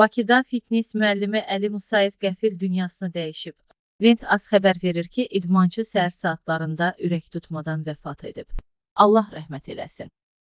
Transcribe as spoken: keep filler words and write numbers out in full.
Bakıda fitness müəllimi Əli Musayev qəfil dünyasını dəyişib. Rint az xəbər verir ki, idmançı səhər saatlarında ürək tutmadan vəfat edib. Allah rəhmət eləsin.